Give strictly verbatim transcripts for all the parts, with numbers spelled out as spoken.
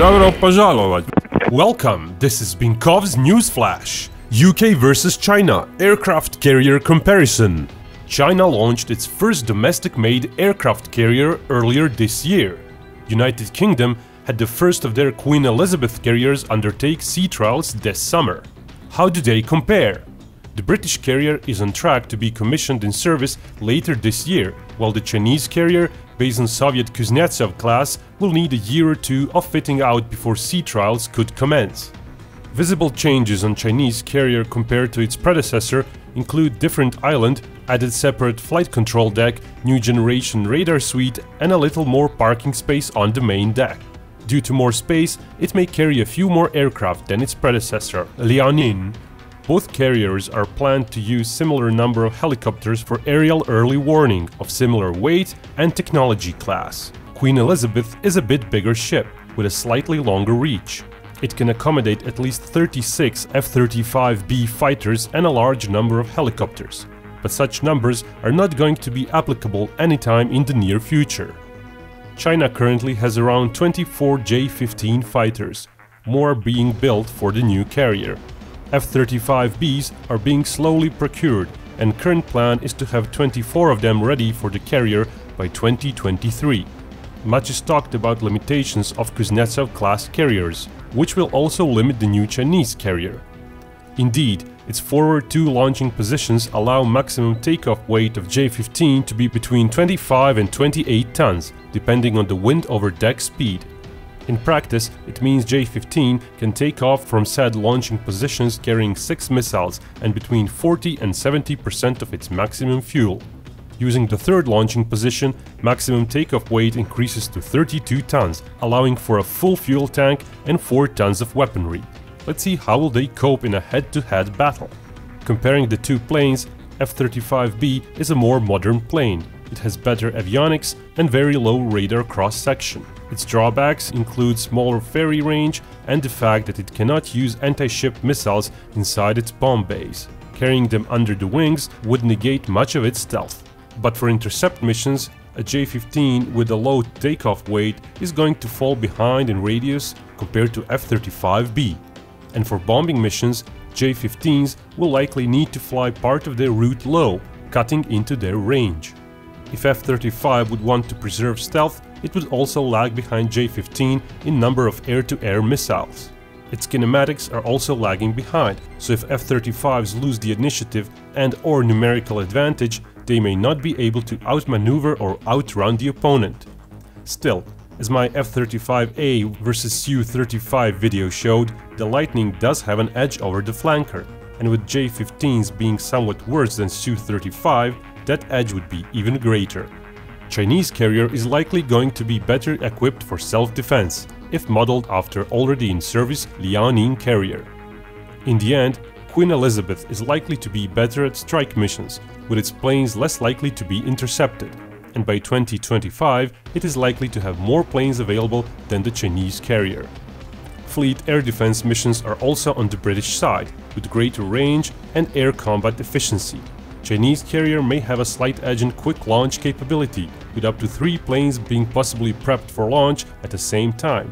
Добро пожаловать. Welcome, this is Binkov's Newsflash. U K versus China, aircraft carrier comparison. China launched its first domestic-made aircraft carrier earlier this year. United Kingdom had the first of their Queen Elizabeth carriers undertake sea trials this summer. How do they compare? The British carrier is on track to be commissioned in service later this year, while the Chinese carrier, based on Soviet Kuznetsov class, will need a year or two of fitting out before sea trials could commence. Visible changes on Chinese carrier compared to its predecessor include different island, added separate flight control deck, new generation radar suite and a little more parking space on the main deck. Due to more space, it may carry a few more aircraft than its predecessor, Liaoning. Both carriers are planned to use similar number of helicopters for aerial early warning of similar weight and technology class. Queen Elizabeth is a bit bigger ship, with a slightly longer reach. It can accommodate at least thirty-six F thirty-five B fighters and a large number of helicopters, but such numbers are not going to be applicable anytime in the near future. China currently has around twenty-four J fifteen fighters, more being built for the new carrier. F thirty-five Bs are being slowly procured, and current plan is to have twenty-four of them ready for the carrier by twenty twenty-three. Much is talked about limitations of Kuznetsov-class carriers, which will also limit the new Chinese carrier. Indeed, its forward two launching positions allow maximum takeoff weight of J fifteen to be between twenty-five and twenty-eight tons, depending on the wind over deck speed. In practice, it means J fifteen can take off from said launching positions carrying six missiles and between forty and seventy percent of its maximum fuel. Using the third launching position, maximum takeoff weight increases to thirty-two tons, allowing for a full fuel tank and four tons of weaponry. Let's see how will they cope in a head-to-head battle. Comparing the two planes, F thirty-five B is a more modern plane. It has better avionics and very low radar cross-section. Its drawbacks include smaller ferry range and the fact that it cannot use anti-ship missiles inside its bomb bays. Carrying them under the wings would negate much of its stealth. But for intercept missions, a J fifteen with a low takeoff weight is going to fall behind in radius compared to F thirty-five B. And for bombing missions, J fifteens will likely need to fly part of their route low, cutting into their range. If F thirty-five would want to preserve stealth, it would also lag behind J fifteen in number of air-to-air missiles. Its kinematics are also lagging behind, so if F thirty-fives lose the initiative and/or numerical advantage, they may not be able to outmaneuver or outrun the opponent. Still, as my F thirty-five A versus S U thirty-five video showed, the Lightning does have an edge over the flanker, and with J fifteens being somewhat worse than S U thirty-five, that edge would be even greater. Chinese carrier is likely going to be better equipped for self-defense, if modeled after already in service Liaoning carrier. In the end, Queen Elizabeth is likely to be better at strike missions, with its planes less likely to be intercepted, and by twenty twenty-five it is likely to have more planes available than the Chinese carrier. Fleet air defense missions are also on the British side, with greater range and air combat efficiency. Chinese carrier may have a slight edge in quick launch capability, with up to three planes being possibly prepped for launch at the same time.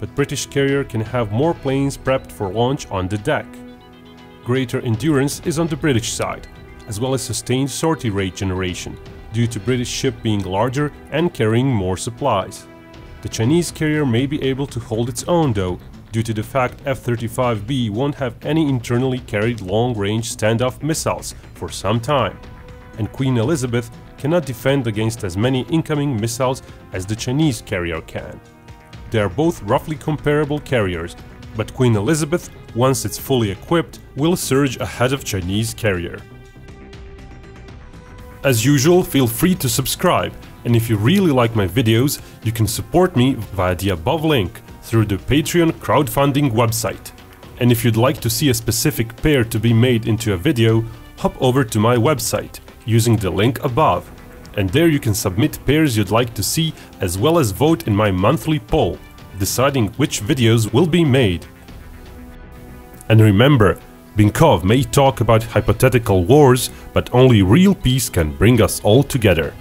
But British carrier can have more planes prepped for launch on the deck. Greater endurance is on the British side, as well as sustained sortie rate generation, due to British ship being larger and carrying more supplies. The Chinese carrier may be able to hold its own though, due to the fact F thirty-five B won't have any internally carried long-range standoff missiles for some time, and Queen Elizabeth cannot defend against as many incoming missiles as the Chinese carrier can. They are both roughly comparable carriers, but Queen Elizabeth, once it's fully equipped, will surge ahead of Chinese carrier. As usual, feel free to subscribe, and if you really like my videos, you can support me via the above link, through the Patreon crowdfunding website. And if you'd like to see a specific pair to be made into a video, hop over to my website using the link above, and there you can submit pairs you'd like to see as well as vote in my monthly poll, deciding which videos will be made. And remember, Binkov may talk about hypothetical wars, but only real peace can bring us all together.